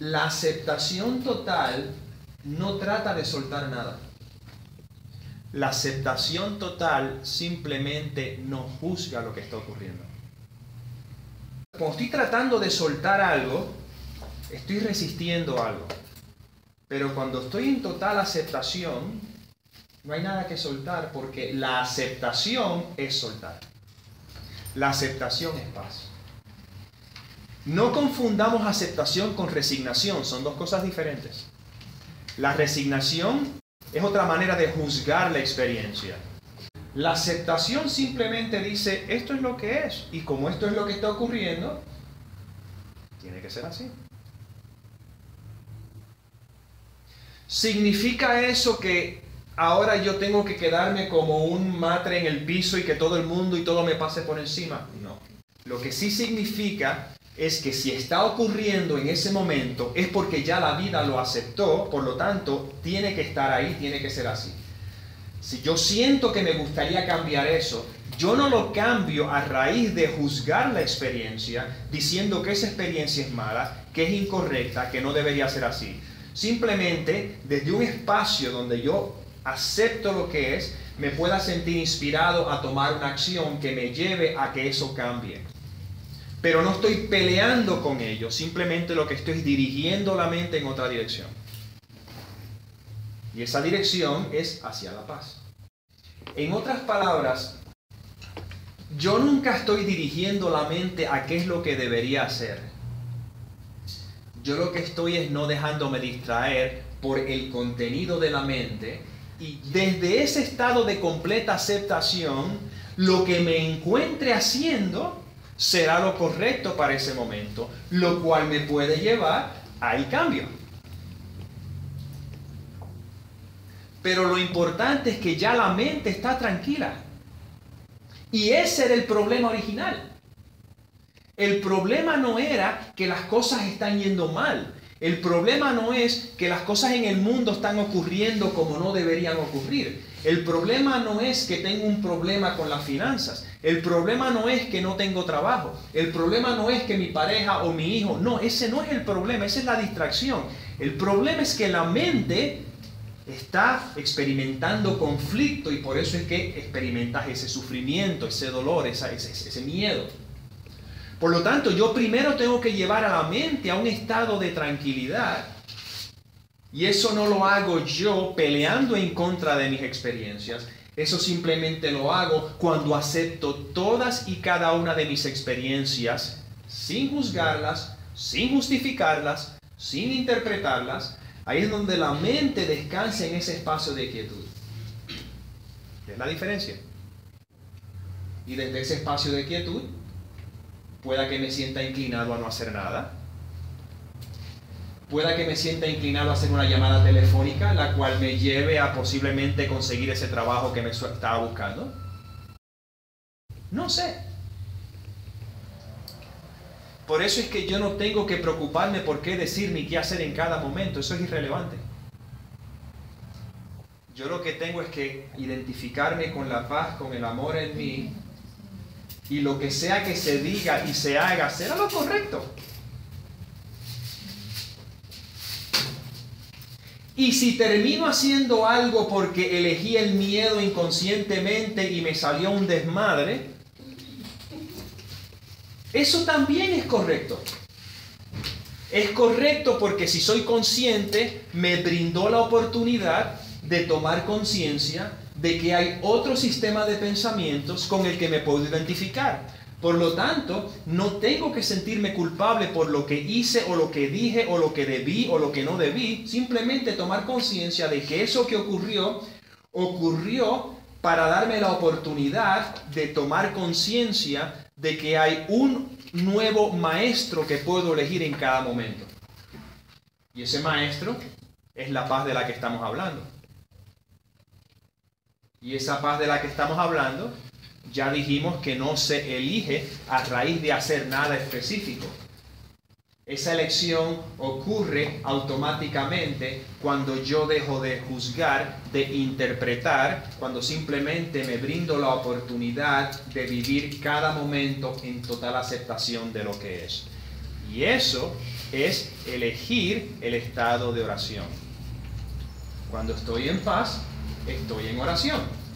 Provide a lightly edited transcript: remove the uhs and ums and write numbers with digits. La aceptación total no trata de soltar nada. La aceptación total simplemente no juzga lo que está ocurriendo. Cuando estoy tratando de soltar algo, estoy resistiendo algo. Pero cuando estoy en total aceptación, no hay nada que soltar, porque la aceptación es soltar. La aceptación es paz. No confundamos aceptación con resignación, son dos cosas diferentes. La resignación es otra manera de juzgar la experiencia. La aceptación simplemente dice, esto es lo que es, y como esto es lo que está ocurriendo, tiene que ser así. ¿Significa eso que ahora yo tengo que quedarme como un matre en el piso y que todo el mundo y todo me pase por encima? No. Lo que sí significa es que si está ocurriendo en ese momento es porque ya la vida lo aceptó, por lo tanto, tiene que estar ahí, tiene que ser así. Si yo siento que me gustaría cambiar eso, yo no lo cambio a raíz de juzgar la experiencia, diciendo que esa experiencia es mala, que es incorrecta, que no debería ser así. Simplemente, desde un espacio donde yo acepto lo que es, me pueda sentir inspirado a tomar una acción que me lleve a que eso cambie. Pero no estoy peleando con ello, simplemente lo que estoy es dirigiendo la mente en otra dirección. Y esa dirección es hacia la paz. En otras palabras, yo nunca estoy dirigiendo la mente a qué es lo que debería hacer. Yo lo que estoy es no dejándome distraer por el contenido de la mente, y desde ese estado de completa aceptación, lo que me encuentre haciendo será lo correcto para ese momento, lo cual me puede llevar al cambio. Pero lo importante es que ya la mente está tranquila. Y ese era el problema original. El problema no era que las cosas están yendo mal. El problema no es que las cosas en el mundo están ocurriendo como no deberían ocurrir. El problema no es que tengo un problema con las finanzas. El problema no es que no tengo trabajo. El problema no es que mi pareja o mi hijo. No, ese no es el problema, esa es la distracción. El problema es que la mente está experimentando conflicto, y por eso es que experimentas ese sufrimiento, ese dolor, ese miedo. Por lo tanto, yo primero tengo que llevar a la mente a un estado de tranquilidad. Y eso no lo hago yo peleando en contra de mis experiencias. Eso simplemente lo hago cuando acepto todas y cada una de mis experiencias, sin juzgarlas, sin justificarlas, sin interpretarlas. Ahí es donde la mente descansa en ese espacio de quietud. Es la diferencia. Y desde ese espacio de quietud, pueda que me sienta inclinado a no hacer nada. Pueda que me sienta inclinado a hacer una llamada telefónica, la cual me lleve a posiblemente conseguir ese trabajo que me estaba buscando. No sé. Por eso es que yo no tengo que preocuparme por qué decir ni qué hacer en cada momento. Eso es irrelevante. Yo lo que tengo es que identificarme con la paz, con el amor en mí. Y lo que sea que se diga y se haga, será lo correcto. Y si termino haciendo algo porque elegí el miedo inconscientemente y me salió un desmadre, eso también es correcto. Es correcto porque si soy consciente, me brindó la oportunidad de tomar conciencia de que hay otro sistema de pensamientos con el que me puedo identificar. Por lo tanto, no tengo que sentirme culpable por lo que hice o lo que dije o lo que debí o lo que no debí. Simplemente tomar conciencia de que eso que ocurrió, ocurrió para darme la oportunidad de tomar conciencia de que hay un nuevo maestro que puedo elegir en cada momento. Y ese maestro es la paz de la que estamos hablando. Y esa paz de la que estamos hablando, ya dijimos que no se elige a raíz de hacer nada específico. Esa elección ocurre automáticamente cuando yo dejo de juzgar, de interpretar, cuando simplemente me brindo la oportunidad de vivir cada momento en total aceptación de lo que es. Y eso es elegir el estado de oración. Cuando estoy en paz, estoy en oración.